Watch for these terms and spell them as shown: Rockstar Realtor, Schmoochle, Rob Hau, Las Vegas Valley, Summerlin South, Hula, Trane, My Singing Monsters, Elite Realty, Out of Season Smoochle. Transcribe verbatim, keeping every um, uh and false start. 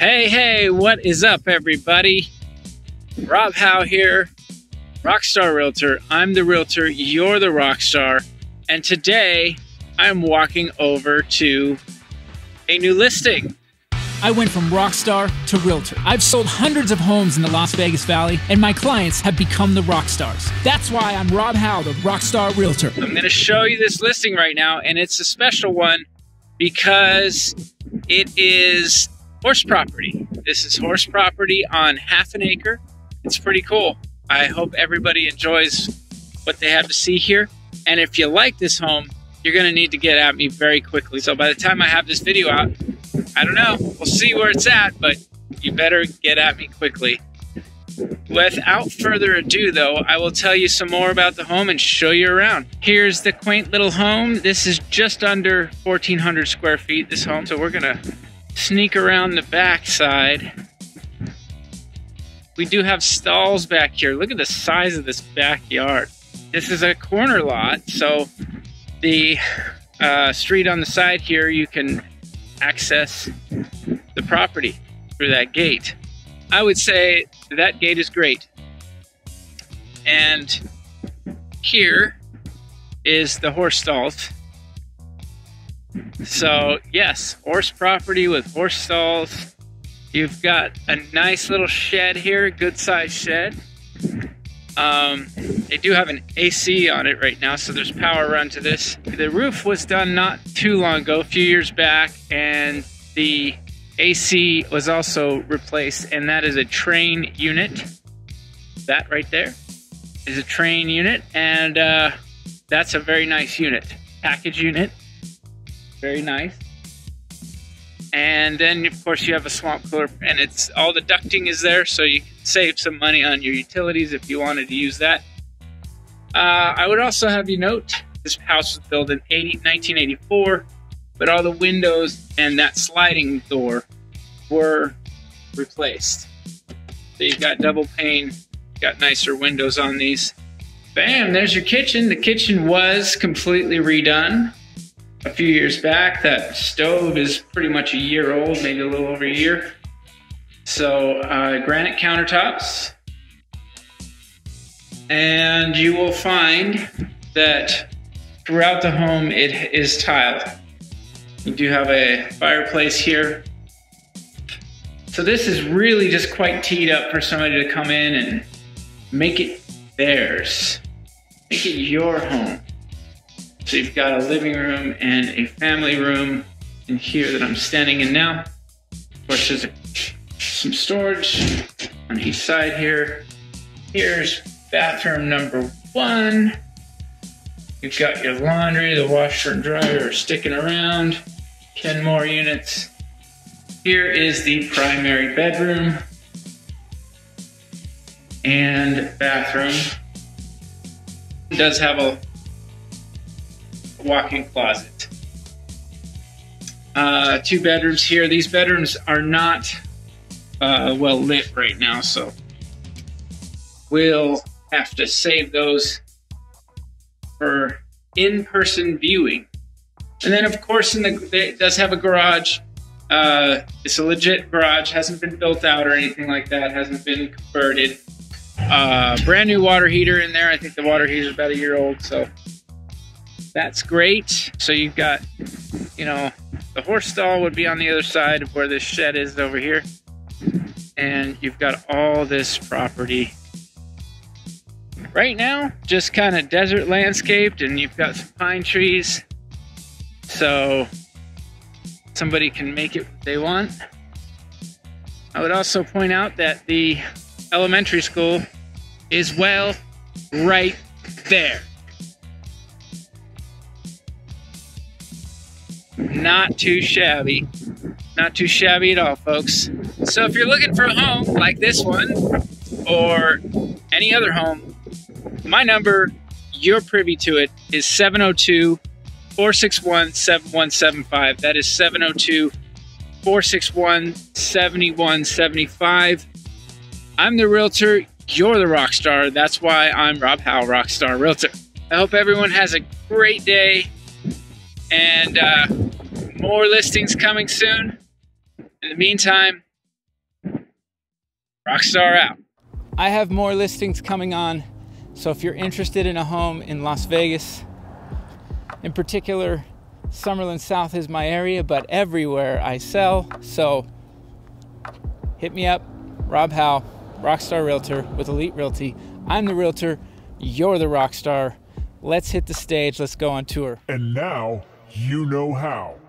Hey, hey, what is up, everybody? Rob Hau here, Rockstar Realtor. I'm the Realtor, you're the Rockstar. And today, I'm walking over to a new listing. I went from Rockstar to Realtor. I've sold hundreds of homes in the Las Vegas Valley, and my clients have become the Rockstars. That's why I'm Rob Hau, the Rockstar Realtor. I'm gonna show you this listing right now, and it's a special one because it is horse property. This is horse property on half an acre. It's pretty cool. I hope everybody enjoys what they have to see here. And if you like this home, you're gonna need to get at me very quickly. So by the time I have this video out, I don't know, we'll see where it's at, but you better get at me quickly. Without further ado though, I will tell you some more about the home and show you around. Here's the quaint little home. This is just under fourteen hundred square feet, this home. So we're gonna sneak around the back side. We do have stalls back here. Look at the size of this backyard. This is a corner lot, so the uh, street on the side here, you can access the property through that gate. I would say that gate is great. And here is the horse stalls. So yes, horse property with horse stalls. You've got a nice little shed here, good sized shed. Um, they do have an A C on it right now, so there's power run to this. The roof was done not too long ago, a few years back, and the A C was also replaced, and that is a Trane unit. That right there is a Trane unit, and uh, that's a very nice unit. Package unit. Very nice. And then, of course, you have a swamp cooler, and it's all the ducting is there, so you can save some money on your utilities if you wanted to use that. Uh, I would also have you note this house was built in nineteen eighty-four, but all the windows and that sliding door were replaced. So you've got double pane, got nicer windows on these. Bam! There's your kitchen. The kitchen was completely redone a few years back. That stove is pretty much a year old, maybe a little over a year. So uh, granite countertops. And you will find that throughout the home it is tiled. You do have a fireplace here. So this is really just quite teed up for somebody to come in and make it theirs. Make it your home. So you've got a living room and a family room in here that I'm standing in now. Of course, there's a, some storage on each side here. Here's bathroom number one. You've got your laundry, the washer and dryer are sticking around. ten more units. Here is the primary bedroom and bathroom. It does have a walk-in closet. Uh, two bedrooms here. These bedrooms are not uh, well lit right now, so we'll have to save those for in-person viewing. And then, of course, in the it does have a garage. Uh, it's a legit garage. Hasn't been built out or anything like that. Hasn't been converted. Uh, brand new water heater in there. I think the water heater is about a year old, so that's great. So you've got, you know, the horse stall would be on the other side of where this shed is over here. And you've got all this property. Right now, just kind of desert landscaped, and you've got some pine trees. So somebody can make it what they want. I would also point out that the elementary school is well right there. Not too shabby. Not too shabby at all, folks. So if you're looking for a home like this one or any other home, my number, you're privy to it, is seven oh two, four six one, seven one seven five. That is seven oh two, four six one, seven one seven five. I'm the Realtor, you're the Rockstar. That's why I'm Rob Hau, Rockstar Realtor. I hope everyone has a great day. And uh, more listings coming soon. In the meantime, Rockstar out. I have more listings coming on, so if you're interested in a home in Las Vegas, in particular, Summerlin South is my area, but everywhere I sell, so hit me up, Rob Hau, Rockstar Realtor with Elite Realty. I'm the realtor, you're the rock star. Let's hit the stage, let's go on tour. And now, you know how.